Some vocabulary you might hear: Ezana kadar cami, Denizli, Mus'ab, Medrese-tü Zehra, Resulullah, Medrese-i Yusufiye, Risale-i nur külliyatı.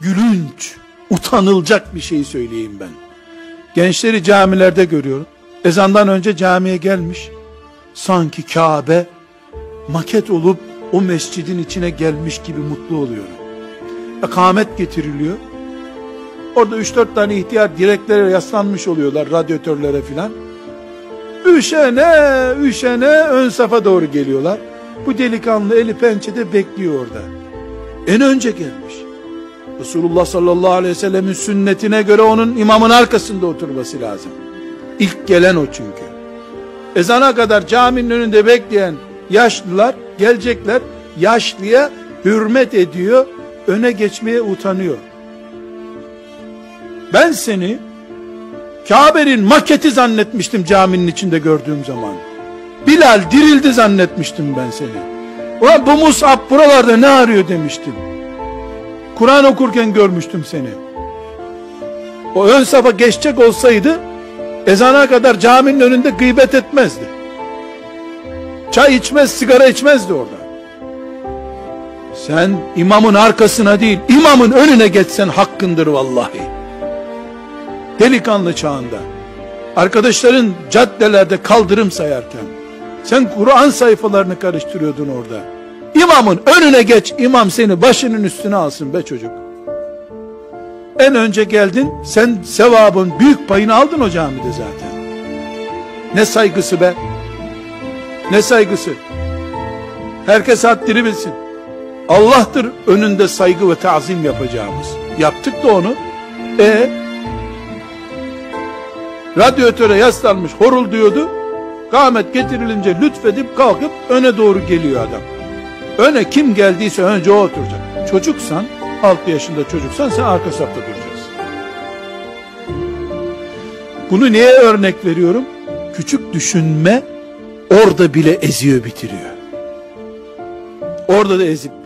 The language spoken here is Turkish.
gülünç, utanılacak bir şey söyleyeyim ben. Gençleri camilerde görüyorum. Ezandan önce camiye gelmiş, sanki Kabe maket olup o mescidin içine gelmiş gibi mutlu oluyorum. İkamet getiriliyor. Orada 3-4 tane ihtiyar direklere yaslanmış oluyorlar, radyatörlere filan. Üşene ön safa doğru geliyorlar. Bu delikanlı eli pençede bekliyor orada. En önce gelmiş. Resulullah sallallahu aleyhi ve sellemin sünnetine göre onun imamın arkasında oturması lazım. İlk gelen o çünkü. Ezana kadar caminin önünde bekleyen yaşlılar gelecekler. Yaşlıya hürmet ediyor, öne geçmeye utanıyor. Ben seni Kabe'nin maketi zannetmiştim caminin içinde gördüğüm zaman. Bilal dirildi zannetmiştim ben seni. Ulan bu Mus'ab buralarda ne arıyor demiştim. Kur'an okurken görmüştüm seni. O ön safa geçecek olsaydı ezana kadar caminin önünde gıybet etmezdi. Çay içmez, sigara içmezdi orada. Sen imamın arkasına değil, imamın önüne geçsen hakkındır vallahi. Delikanlı çağında arkadaşların caddelerde kaldırım sayarken sen Kur'an sayfalarını karıştırıyordun orada. İmamın önüne geç, imam seni başının üstüne alsın be çocuk. En önce geldin, sen sevabın büyük payını aldın o camide zaten. Ne saygısı be, ne saygısı. Herkes haddini bilsin. Allah'tır önünde saygı ve tazim yapacağımız. Yaptık da onu. Radyatöre yaslanmış horul diyordu. Kâmet getirilince lütfedip kalkıp öne doğru geliyor adam. Öne kim geldiyse önce o oturacak. Çocuksan, 6 yaşında çocuksan sen arka safta duracaksın. Bunu niye örnek veriyorum? Küçük düşünme orada bile eziyor bitiriyor. Orada da ezip